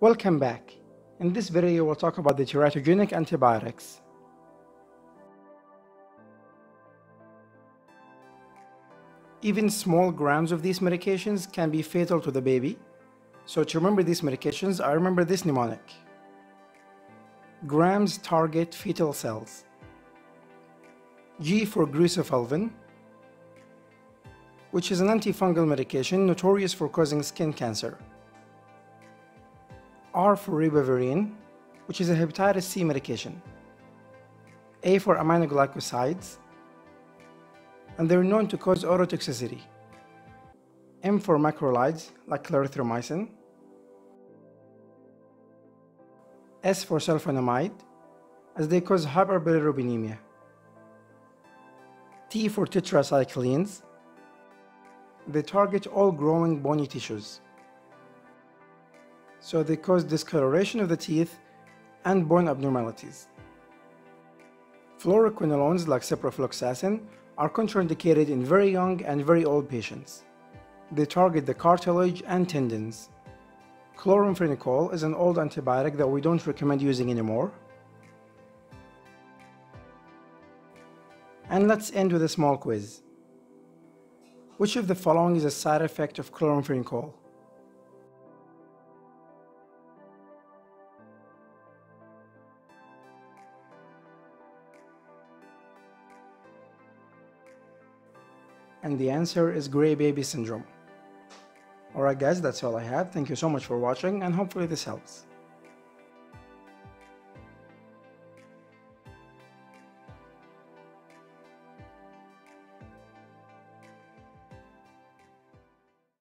Welcome back. In this video, we'll talk about the teratogenic antibiotics. Even small grams of these medications can be fatal to the baby. So to remember these medications, I remember this mnemonic. Grams target fetal cells. G for grisofalvin, which is an antifungal medication notorious for causing skin cancer. R for ribavirin, which is a hepatitis C medication. A for aminoglycosides, and they're known to cause ototoxicity. M for macrolides, like clarithromycin. S for sulfonamide, as they cause hyperbilirubinemia. T for tetracyclines, they target all growing bony tissues. So they cause discoloration of the teeth and bone abnormalities. Fluoroquinolones like ciprofloxacin are contraindicated in very young and very old patients. They target the cartilage and tendons. Chloramphenicol is an old antibiotic that we don't recommend using anymore. And let's end with a small quiz. Which of the following is a side effect of chloramphenicol? And the answer is gray baby syndrome. Alright guys, that's all I have. Thank you so much for watching, and hopefully this helps.